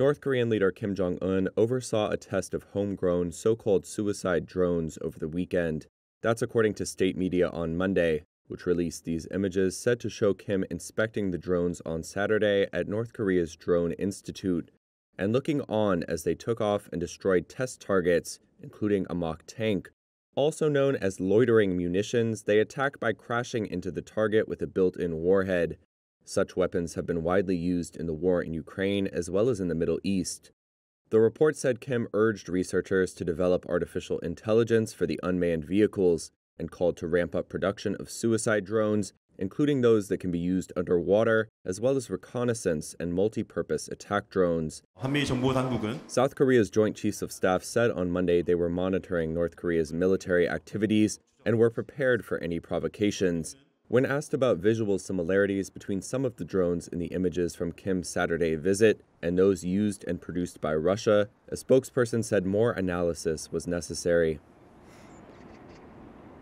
North Korean leader Kim Jong-un oversaw a test of homegrown so-called suicide drones over the weekend. That's according to state media on Monday, which released these images said to show Kim inspecting the drones on Saturday at North Korea's Drone Institute and looking on as they took off and destroyed test targets, including a mock tank. Also known as loitering munitions, they attack by crashing into the target with a built-in warhead. Such weapons have been widely used in the war in Ukraine as well as in the Middle East. The report said Kim urged researchers to develop artificial intelligence for the unmanned vehicles and called to ramp up production of suicide drones, including those that can be used underwater, as well as reconnaissance and multi-purpose attack drones. South Korea's Joint Chiefs of Staff said on Monday they were monitoring North Korea's military activities and were prepared for any provocations. When asked about visual similarities between some of the drones in the images from Kim's Saturday visit and those used and produced by Russia, a spokesperson said more analysis was necessary.